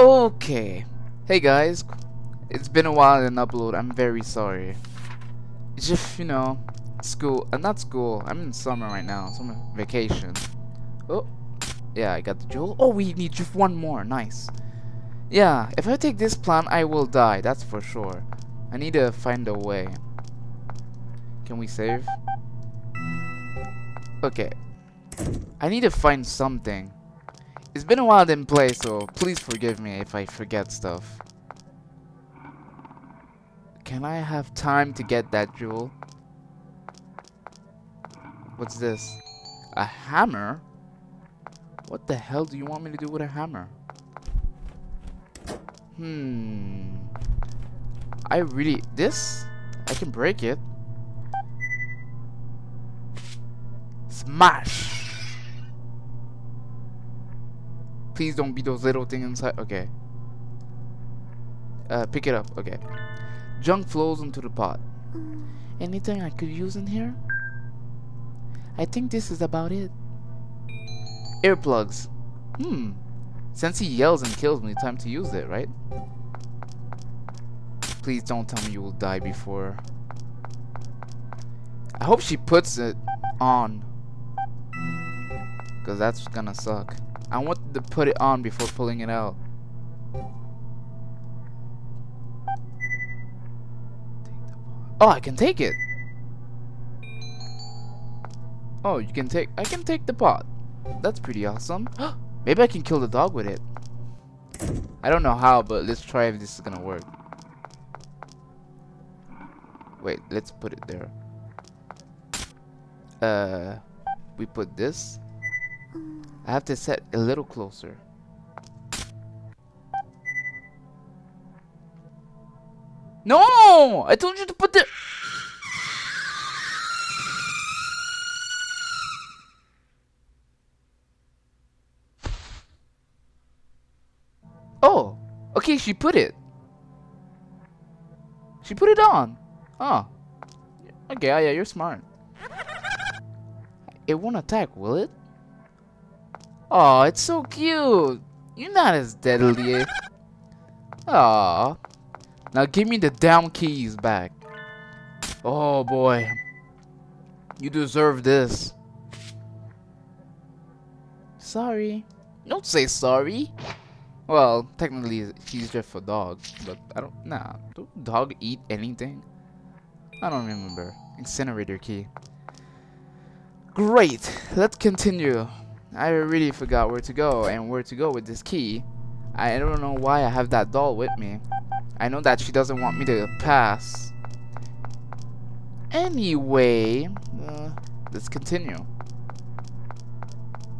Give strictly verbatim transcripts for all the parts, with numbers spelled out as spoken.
Okay, hey guys, it's been a while and upload. I'm very sorry. It's just, you know, school. Uh, not school. I'm in summer right now. Summer vacation. Oh, yeah, I got the jewel. Oh, we need just one more. Nice. Yeah, if I take this plant, I will die. That's for sure. I need to find a way. Can we save? Okay. I need to find something. It's been a while I didn't play, so please forgive me if I forget stuff. Can I have time to get that jewel? What's this? A hammer? What the hell do you want me to do with a hammer? Hmm. I really... This? I can break it. Smash! Please don't be those little things inside. Okay. Uh, pick it up. Okay. Junk flows into the pot. Mm. Anything I could use in here? I think this is about it. Earplugs. Hmm. Since he yells and kills me, time to use it, right? Please don't tell me you will die before. I hope she puts it on. Because that's gonna suck. I want to put it on before pulling it out. Oh, I can take it. Oh, you can take... I can take the pot. That's pretty awesome. Maybe I can kill the dog with it. I don't know how, but let's try if this is gonna work. Wait, let's put it there. Uh, we put this... I have to set a little closer. No! I told you to put the... Oh! Okay, she put it. She put it on. Oh. Okay, yeah, you're smart. It won't attack, will it? Oh, it's so cute. You're not as deadly. Aw. Now give me the damn keys back. Oh boy. You deserve this. Sorry. Don't say sorry. Well, technically he's just a dog, but I don't nah. Don't dog eat anything? I don't remember. Incinerator key. Great, let's continue. I really forgot where to go and where to go with this key. I don't know why I have that doll with me. I know that she doesn't want me to pass. Anyway, uh, let's continue.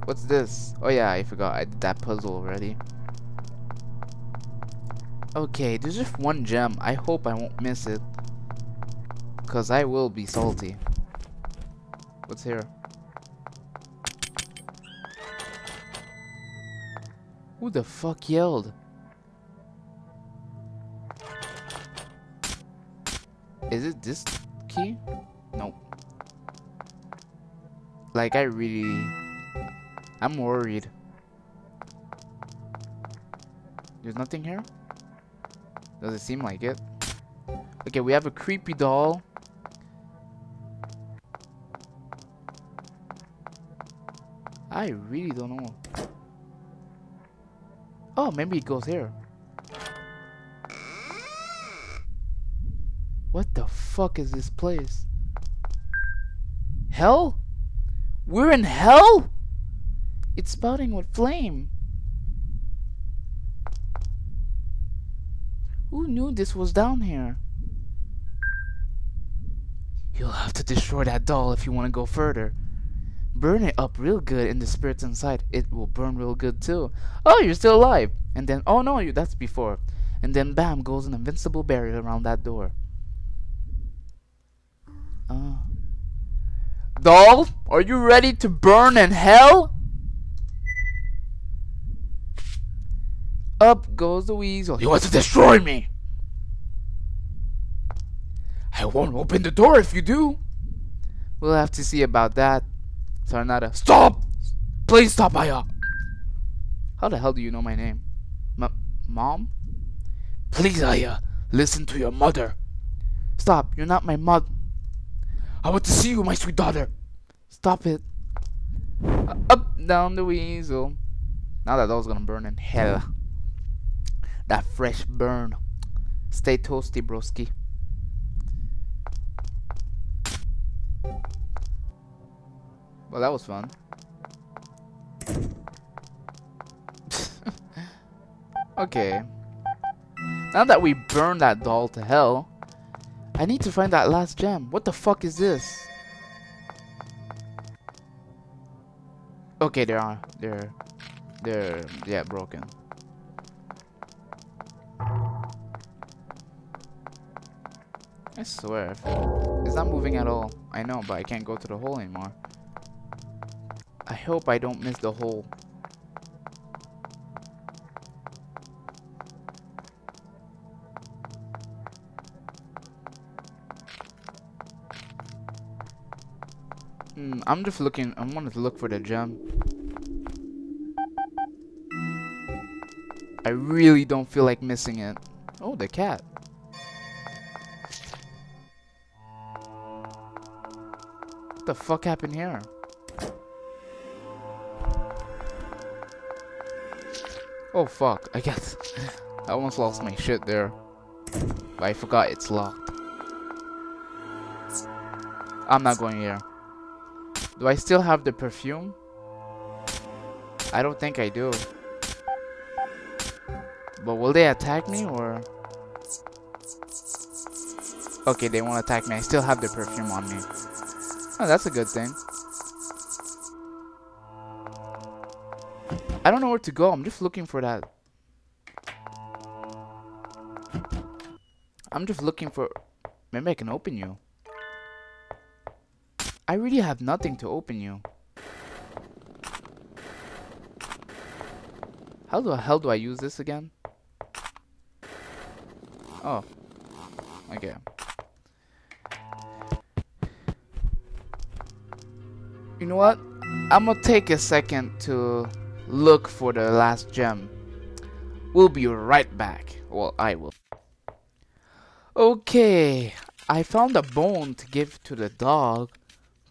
What's this? Oh yeah, I forgot. I did that puzzle already. Okay, there's just one gem. I hope I won't miss it. Because I will be salty. What's here? Who the fuck yelled? Is it this key? Nope. Like, I really... I'm worried. There's nothing here? Does it seem like it? Okay, we have a creepy doll. I really don't know. Oh, maybe it goes here. What the fuck is this place? Hell? We're in hell? It's spouting with flame. Who knew this was down here? You'll have to destroy that doll if you want to go further. Burn it up real good, and the spirits inside it will burn real good too. Oh, you're still alive. And then, oh no, you that's before. And then bam, goes an invincible barrier around that door. Uh. Doll, are you ready to burn in hell? Up goes the weasel. You want to destroy me? I won't open the door if you do. We'll have to see about that. Tornado. Stop! Please stop, Aya! How the hell do you know my name? Ma Mom? Please, Aya, listen to your mother. Stop, you're not my mother. I want to see you, my sweet daughter. Stop it. Uh, up, down the weasel. Now that doll's gonna burn in hell. That fresh burn. Stay toasty, broski. Well, that was fun. Okay. Now that we burned that doll to hell, I need to find that last gem. What the fuck is this? Okay, there are. They're. They're. Yeah, broken. I swear. It's not moving at all. I know, but I can't go to the hole anymore. I hope I don't miss the hole. Mm, I'm just looking. I wanted to look for the gem. I really don't feel like missing it. Oh, the cat. What the fuck happened here? Oh fuck, I guess I almost lost my shit there. But I forgot it's locked. I'm not going here. Do I still have the perfume? I don't think I do. But will they attack me or... Okay, they won't attack me. I still have the perfume on me. Oh, that's a good thing. I don't know where to go. I'm just looking for that. I'm just looking for... Maybe I can open you. I really have nothing to open you. How the hell do I use this again? Oh. Okay. You know what? I'm gonna take a second to... look for the last gem. We'll be right back. Well, I will. Okay, I found a bone to give to the dog,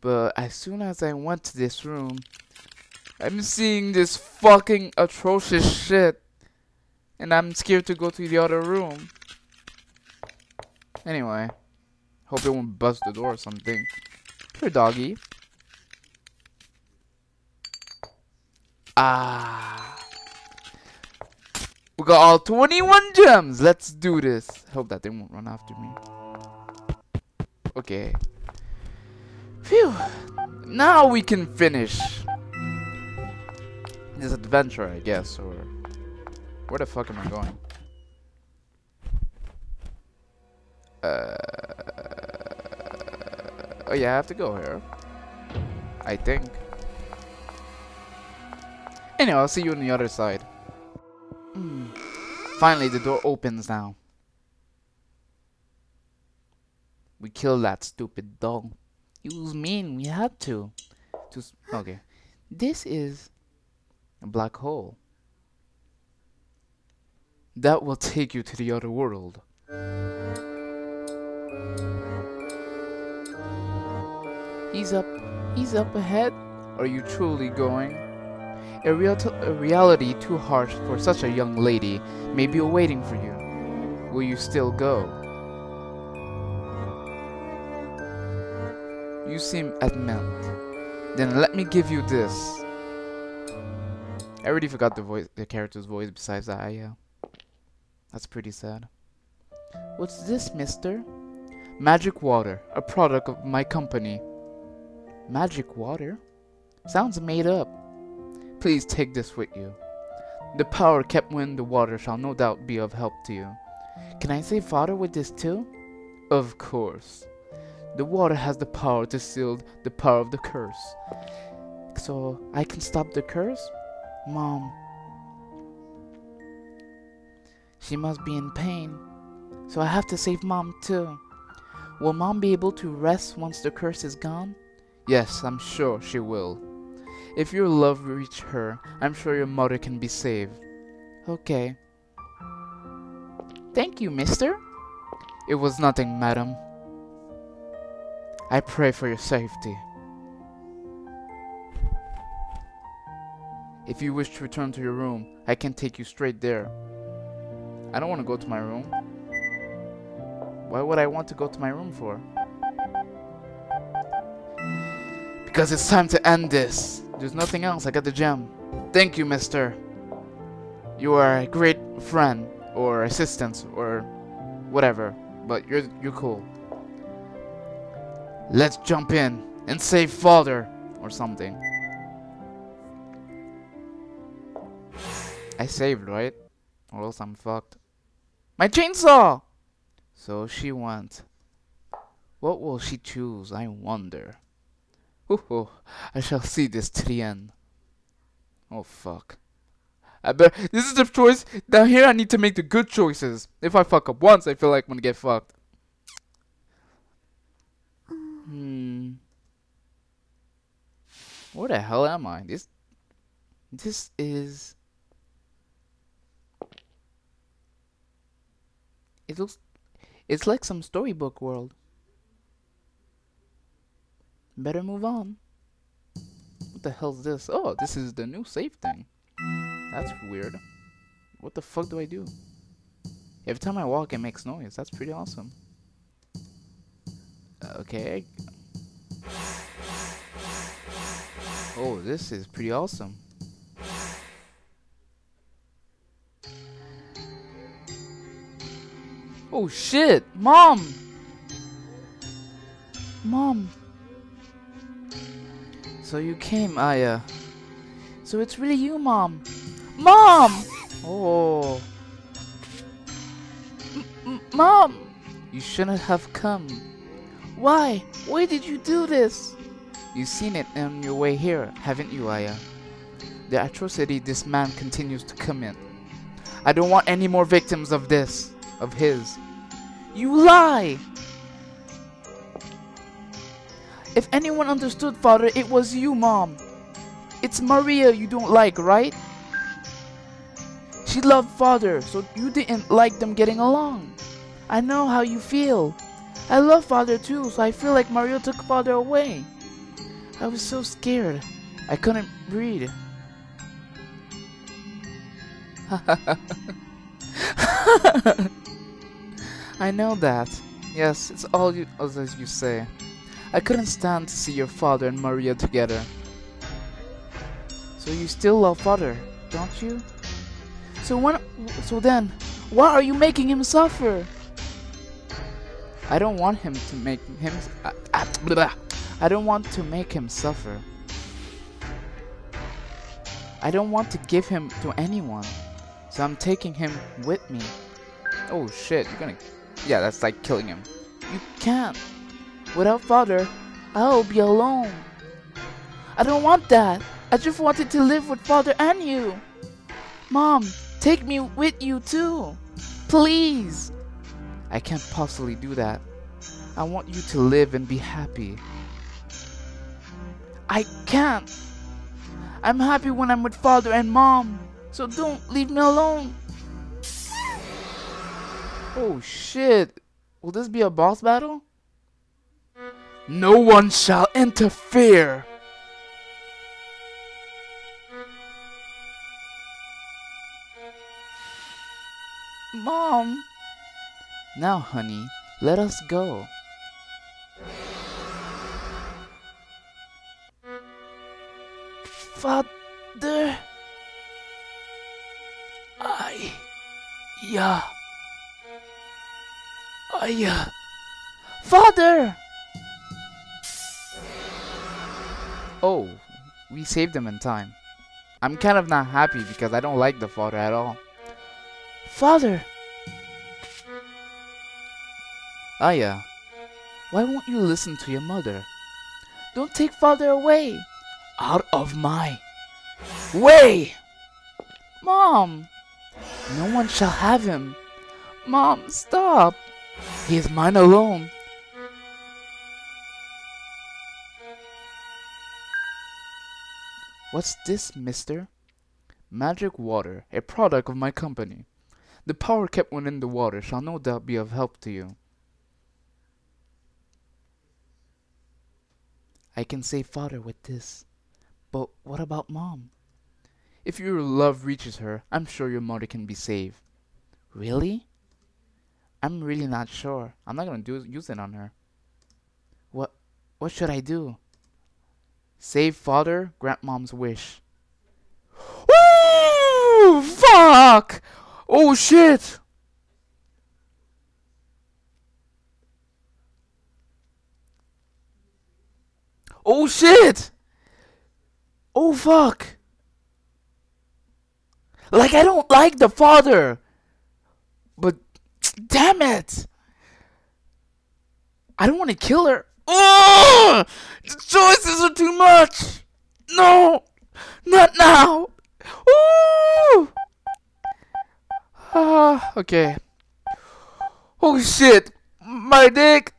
but as soon as I went to this room, I'm seeing this fucking atrocious shit, and I'm scared to go to the other room. Anyway, hope it won't bust the door or something. Here, doggy. Ah, we got all twenty-one gems. Let's do this. Hope that they won't run after me. Okay. Phew. Now we can finish this adventure, I guess. Or where the fuck am I going? Uh. Oh yeah, I have to go here. I think. Anyway, I'll see you on the other side. Mm. Finally, the door opens now. We killed that stupid dog. It was mean. We had to. to okay. This is a black hole. That will take you to the other world. He's up. He's up ahead. Are you truly going? A, real a reality too harsh for such a young lady may be awaiting for you. Will you still go? You seem adamant. Then let me give you this. I already forgot the voice, the character's voice besides that Aya. That's pretty sad. What's this, mister? Magic water, a product of my company. Magic water? Sounds made up. Please take this with you. The power kept within the water shall no doubt be of help to you. Can I save Father with this too? Of course. The water has the power to seal the power of the curse. So I can stop the curse? Mom. She must be in pain. So I have to save Mom too. Will Mom be able to rest once the curse is gone? Yes, I'm sure she will. If your love reaches her, I'm sure your mother can be saved. Okay. Thank you, mister. It was nothing, madam. I pray for your safety. If you wish to return to your room, I can take you straight there. I don't want to go to my room. Why would I want to go to my room for? Because it's time to end this. There's nothing else. I got the gem. Thank you, mister. You are a great friend or assistant or whatever, but you're you're cool. Let's jump in and save father or something. I saved, right? Or else I'm fucked. My chainsaw! So she went. What will she choose, I wonder? Ooh, I shall see this to the end. Oh fuck. I bet this is the choice. Down here I need to make the good choices. If I fuck up once, I feel like I'm gonna get fucked. Hmm. Where the hell am I? This This is It looks, it's like some storybook world. Better move on. What the hell's this? Oh, this is the new save thing. That's weird. What the fuck do I do? Every time I walk, it makes noise. That's pretty awesome. Okay. Oh, this is pretty awesome. Oh shit! Mom! Mom! So you came, Aya. So it's really you, Mom! Mom! Oh... M Mom! You shouldn't have come. Why? Why did you do this? You've seen it on your way here, haven't you, Aya? The atrocity this man continues to commit. I don't want any more victims of this. Of his. You lie! If anyone understood, Father, it was you, Mom. It's Maria you don't like, right? She loved Father, so you didn't like them getting along. I know how you feel. I love Father too, so I feel like Maria took Father away. I was so scared. I couldn't breathe. I know that. Yes, it's all you, as you say. I couldn't stand to see your father and Maria together. So you still love father, don't you? So when, so then, why are you making him suffer? I don't want him to make him. Uh, uh, I don't want to make him suffer. I don't want to give him to anyone. So I'm taking him with me. Oh shit, you're gonna... Yeah, that's like killing him. You can't. Without father, I'll be alone. I don't want that. I just wanted to live with father and you. Mom, take me with you too. Please. I can't possibly do that. I want you to live and be happy. I can't. I'm happy when I'm with father and mom. So don't leave me alone. Oh shit. Will this be a boss battle? No one shall interfere. Mom. Now honey, let us go. Father. I... Yeah... I... Uh, father! Oh, we saved him in time. I'm kind of not happy because I don't like the father at all. Father! Aya, why won't you listen to your mother? Don't take father away! Out of my... way! Mom! No one shall have him. Mom, stop. He is mine alone. What's this, mister? Magic water, a product of my company. The power kept when in the water shall no doubt be of help to you. I can save father with this, but what about mom? If your love reaches her, I'm sure your mother can be saved. Really? I'm really not sure. I'm not gonna do use it on her. What? What should I do? Save father, grant mom's wish. Woo! Fuck! Oh shit! Oh shit! Oh fuck! Like, I don't like the father, but damn it! I don't want to kill her. Oh! The choices are too much! No! Not now! Ooh! Ah, uh, okay. Oh shit! My dick!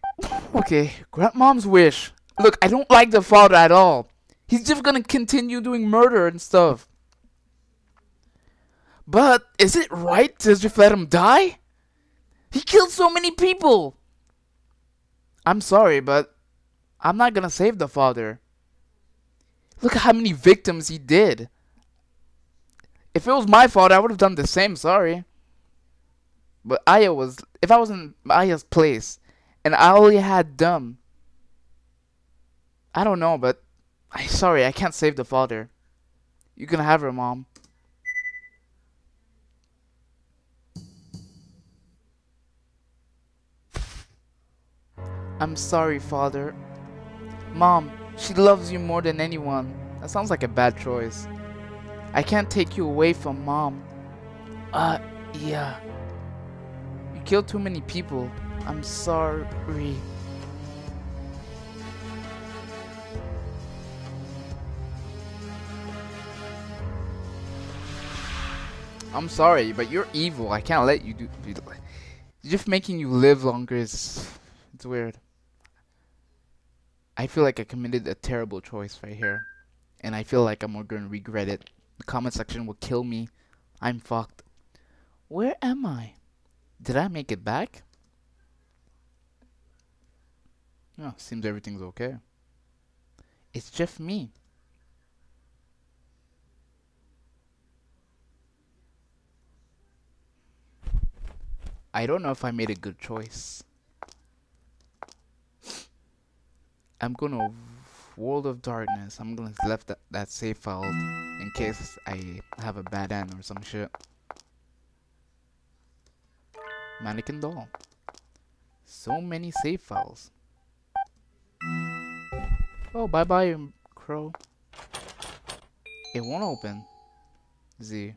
Okay, grandmom's wish. Look, I don't like the father at all. He's just gonna continue doing murder and stuff. But, is it right to just let him die? He killed so many people! I'm sorry, but I'm not gonna save the father. Look at how many victims he did. If it was my fault, I would have done the same, sorry. But Aya was... If I was in Aya's place, and I only had them... I don't know, but... I'm sorry, I can't save the father. You can have her, mom. I'm sorry, father. Mom, she loves you more than anyone. That sounds like a bad choice. I can't take you away from mom. Uh, yeah. You killed too many people. I'm sorry. I'm sorry, but you're evil. I can't let you do... Just making you live longer is... It's weird. I feel like I committed a terrible choice right here, and I feel like I'm going to regret it. The comment section will kill me. I'm fucked. Where am I? Did I make it back? Oh, seems everything's okay. It's just me. I don't know if I made a good choice. I'm gonna World of Darkness. I'm gonna left that, that save file in case I have a bad end or some shit. Mannequin doll. So many save files. Oh, bye bye, crow. It won't open. Z.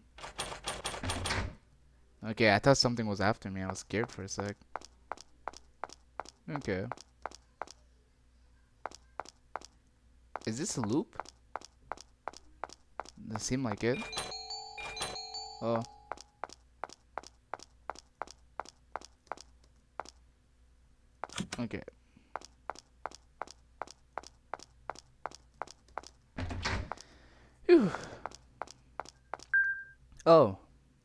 Okay, I thought something was after me. I was scared for a sec. Okay. Is this a loop? Doesn't seem like it. Oh. Okay. Whew. Oh,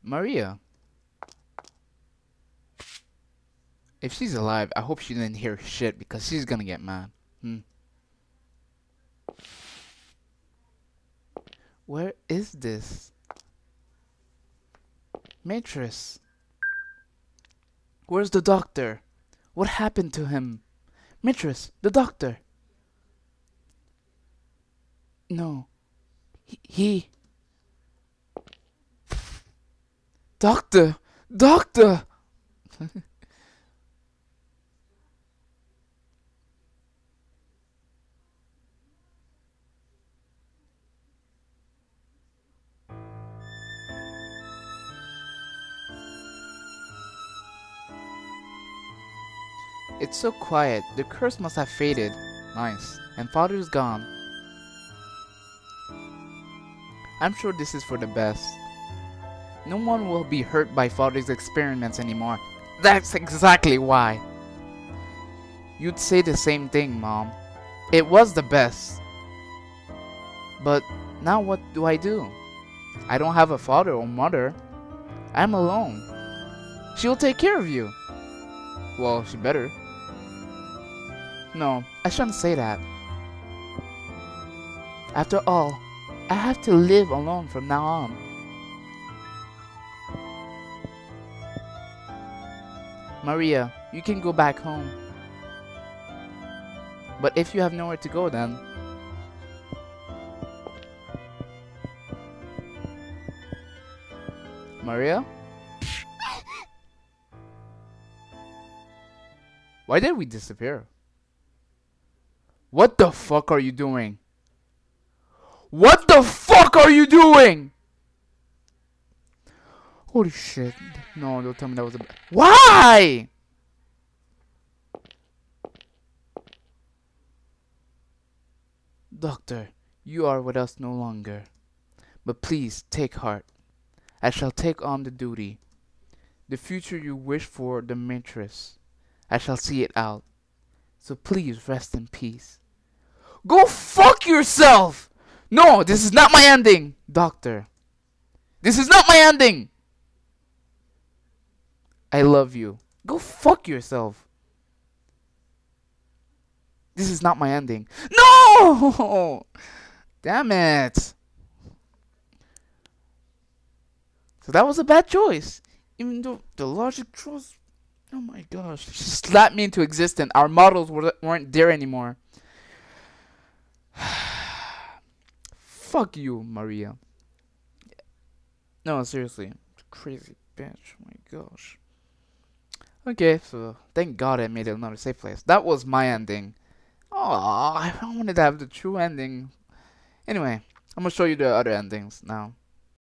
Maria. If she's alive, I hope she didn't hear shit because she's gonna get mad. Hmm. Where is this? Matrix. Where's the doctor? What happened to him? Matrix, the doctor. No. He. he. Doctor! Doctor! It's so quiet. The curse must have faded. Nice. And father's gone. I'm sure this is for the best. No one will be hurt by father's experiments anymore. That's exactly why. You'd say the same thing, mom. It was the best. But now what do I do? I don't have a father or mother. I'm alone. She'll take care of you. Well, she better. No, I shouldn't say that. After all, I have to live alone from now on. Maria, you can go back home. But if you have nowhere to go, then... Maria? Why did we disappear? What the fuck are you doing? What the fuck are you doing? Holy shit. No, don't tell me that was a... Why? Doctor, you are with us no longer. But please, take heart. I shall take on the duty. The future you wish for, Demetrius. I shall see it out. So please, rest in peace. Go fuck yourself! No, this is not my ending, Doctor. This is not my ending! I love you. Go fuck yourself. This is not my ending. No! Damn it. So that was a bad choice. Even though the logic trolls... Oh my gosh. She slapped me into existence. Our models were, weren't there anymore. Fuck you, Maria. No, seriously. Crazy bitch. Oh my gosh. Okay, so thank God I made it another safe place. That was my ending. Oh, I wanted to have the true ending. Anyway, I'm gonna show you the other endings now.